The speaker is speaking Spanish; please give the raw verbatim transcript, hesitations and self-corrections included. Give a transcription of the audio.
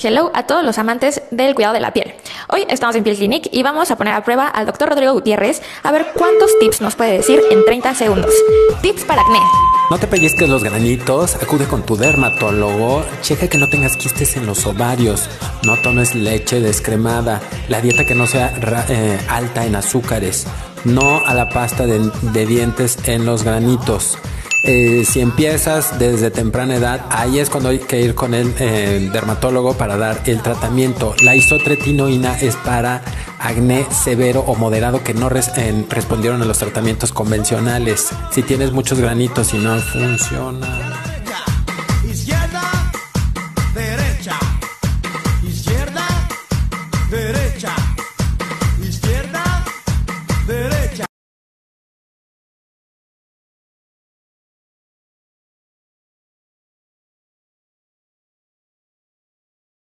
Hello a todos los amantes del cuidado de la piel. Hoy estamos en Piel Clinic y vamos a poner a prueba al doctor Rodrigo Gutiérrez a ver cuántos tips nos puede decir en treinta segundos. Tips para acné. No te pellizques los granitos, acude con tu dermatólogo, checa que no tengas quistes en los ovarios, no tomes leche descremada, la dieta que no sea eh, alta en azúcares, no a la pasta de, de dientes en los granitos. Eh, si empiezas desde temprana edad, ahí es cuando hay que ir con el eh, dermatólogo para dar el tratamiento. La isotretinoína es para acné severo o moderado que no res, eh, respondieron a los tratamientos convencionales. Si tienes muchos granitos y no funciona.